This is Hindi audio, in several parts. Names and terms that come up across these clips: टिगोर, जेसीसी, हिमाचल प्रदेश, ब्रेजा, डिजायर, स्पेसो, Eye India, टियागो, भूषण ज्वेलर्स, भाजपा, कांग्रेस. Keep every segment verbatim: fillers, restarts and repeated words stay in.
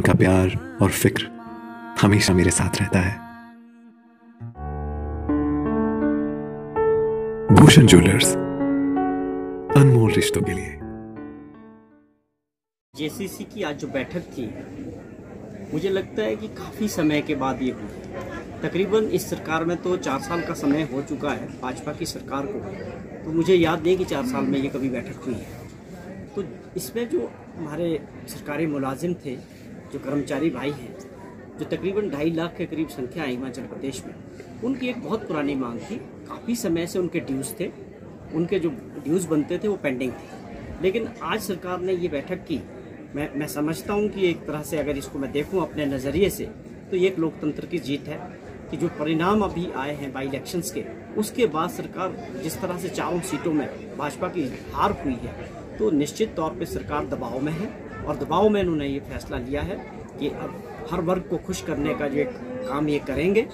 उनका प्यार और फिक्र हमेशा मेरे साथ रहता है। भूषण ज्वेलर्स, अनमोल रिश्तों के लिए। जेसीसी की आज जो बैठक थी, मुझे लगता है कि काफ़ी समय के बाद ये हुई। तकरीबन इस सरकार में तो चार साल का समय हो चुका है भाजपा की सरकार को, तो मुझे याद नहीं कि चार साल में ये कभी बैठक हुई है। तो इसमें जो हमारे सरकारी मुलाजिम थे, जो कर्मचारी भाई हैं, जो तकरीबन ढाई लाख के करीब संख्या है हिमाचल प्रदेश में, उनकी एक बहुत पुरानी मांग थी। काफ़ी समय से उनके ड्यूज़ थे, उनके जो ड्यूज़ बनते थे वो पेंडिंग थे, लेकिन आज सरकार ने ये बैठक की। मैं मैं समझता हूँ कि एक तरह से अगर इसको मैं देखूँ अपने नज़रिए से, तो ये एक लोकतंत्र की जीत है कि जो परिणाम अभी आए हैं बाई इलेक्शंस के, उसके बाद सरकार जिस तरह से चारों सीटों में भाजपा की हार हुई है, तो निश्चित तौर पे सरकार दबाव में है, और दबाव में उन्होंने ये फैसला लिया है कि अब हर वर्ग को खुश करने का जो एक काम ये करेंगे,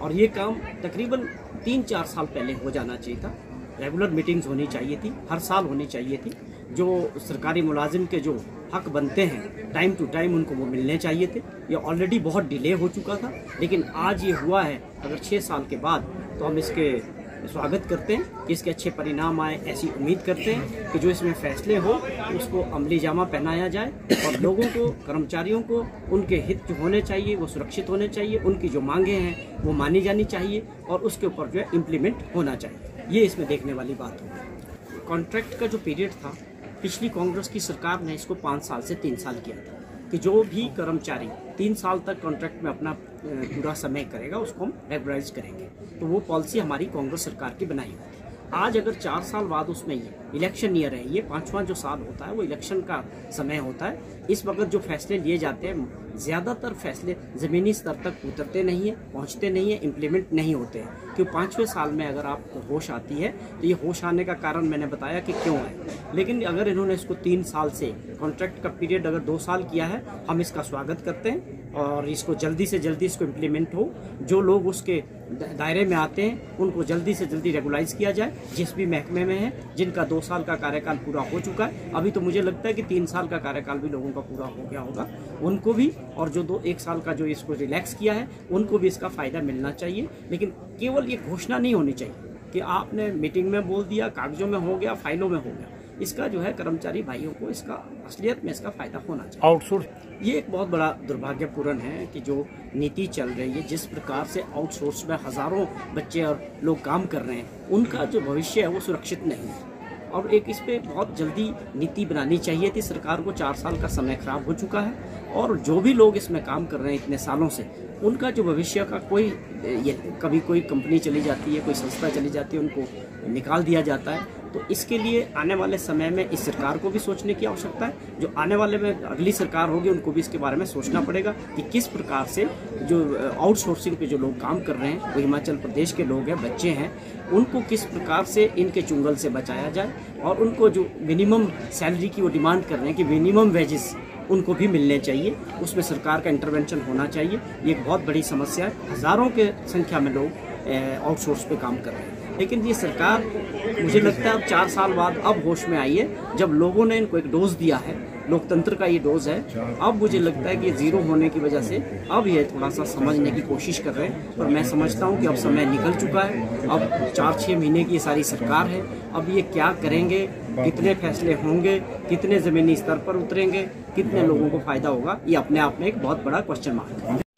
और ये काम तकरीबन तीन चार साल पहले हो जाना चाहिए था। रेगुलर मीटिंग्स होनी चाहिए थी, हर साल होनी चाहिए थी। जो सरकारी मुलाजिम के जो हक बनते हैं टाइम टू टाइम उनको वो मिलने चाहिए थे। ये ऑलरेडी बहुत डिले हो चुका था, लेकिन आज ये हुआ है। अगर छः साल के बाद, तो हम इसके स्वागत करते हैं कि इसके अच्छे परिणाम आए। ऐसी उम्मीद करते हैं कि जो इसमें फैसले हो उसको अमली जामा पहनाया जाए, और लोगों को, कर्मचारियों को उनके हित जो होने चाहिए वो सुरक्षित होने चाहिए, उनकी जो मांगे हैं वो मानी जानी चाहिए, और उसके ऊपर जो है इम्प्लीमेंट होना चाहिए। ये इसमें देखने वाली बात होगी। कॉन्ट्रैक्ट का जो पीरियड था, पिछली कांग्रेस की सरकार ने इसको पाँच साल से तीन साल किया था कि जो भी कर्मचारी तीन साल तक कॉन्ट्रैक्ट में अपना पूरा समय करेगा उसको हम रेगुलराइज करेंगे। तो वो पॉलिसी हमारी कांग्रेस सरकार की बनाई हुई थी। आज अगर चार साल बाद उसमें ये इलेक्शन ईयर है, ये पाँचवा जो साल होता है वो इलेक्शन का समय होता है। इस वक्त जो फैसले लिए जाते हैं, ज़्यादातर फैसले ज़मीनी स्तर तक उतरते नहीं हैं, पहुंचते नहीं हैं, इम्प्लीमेंट नहीं होते हैं। क्यों पाँचवें साल में अगर आपको होश आती है, तो ये होश आने का कारण मैंने बताया कि क्यों है। लेकिन अगर इन्होंने इसको तीन साल से, कॉन्ट्रैक्ट का पीरियड अगर दो साल किया है, हम इसका स्वागत करते हैं, और इसको जल्दी से जल्दी इसको इम्प्लीमेंट हो। जो लोग उसके दायरे में आते हैं उनको जल्दी से जल्दी रेगुलाइज किया जाए। जिस भी महकमे में है, जिनका दो साल का कार्यकाल पूरा हो चुका है, अभी तो मुझे लगता है कि तीन साल का कार्यकाल भी लोगों का पूरा हो गया होगा, उनको भी, और जो दो एक साल का जो इसको रिलैक्स किया है उनको भी इसका फ़ायदा मिलना चाहिए। लेकिन केवल ये घोषणा नहीं होनी चाहिए कि आपने मीटिंग में बोल दिया, कागजों में हो गया, फाइलों में हो गया। इसका जो है कर्मचारी भाइयों को इसका असलियत में इसका फ़ायदा होना चाहिए। आउटसोर्स ये एक बहुत बड़ा दुर्भाग्यपूर्ण है कि जो नीति चल रही है, जिस प्रकार से आउटसोर्स में हज़ारों बच्चे और लोग काम कर रहे हैं, उनका जो भविष्य है वो सुरक्षित नहीं है। और एक इस पर बहुत जल्दी नीति बनानी चाहिए थी सरकार को। चार साल का समय खराब हो चुका है, और जो भी लोग इसमें काम कर रहे हैं इतने सालों से, उनका जो भविष्य का कोई, ये कभी कोई कंपनी चली जाती है, कोई संस्था चली जाती है, उनको निकाल दिया जाता है। तो इसके लिए आने वाले समय में इस सरकार को भी सोचने की आवश्यकता है। जो आने वाले में अगली सरकार होगी उनको भी इसके बारे में सोचना पड़ेगा कि किस प्रकार से जो आउटसोर्सिंग पे जो लोग काम कर रहे हैं, वो हिमाचल प्रदेश के लोग हैं, बच्चे हैं, उनको किस प्रकार से इनके चुंगल से बचाया जाए, और उनको जो मिनिमम सैलरी की वो डिमांड कर रहे हैं कि मिनिमम वेजेस उनको भी मिलने चाहिए। उसमें सरकार का इंटरवेंशन होना चाहिए। ये एक बहुत बड़ी समस्या है। हज़ारों के संख्या में लोग आउटसोर्स पे काम कर रहे हैं, लेकिन ये सरकार मुझे लगता है अब चार साल बाद अब होश में आई है। जब लोगों ने इनको एक डोज दिया है, लोकतंत्र का ये डोज है, अब मुझे लगता है कि जीरो होने की वजह से अब ये थोड़ा सा समझने की कोशिश कर रहे हैं। पर मैं समझता हूँ कि अब समय निकल चुका है। अब चार छः महीने की ये सारी सरकार है, अब ये क्या करेंगे, कितने फैसले होंगे, कितने ज़मीनी स्तर पर उतरेंगे, कितने लोगों को फ़ायदा होगा, ये अपने आप में एक बहुत बड़ा क्वेश्चन मार्क है।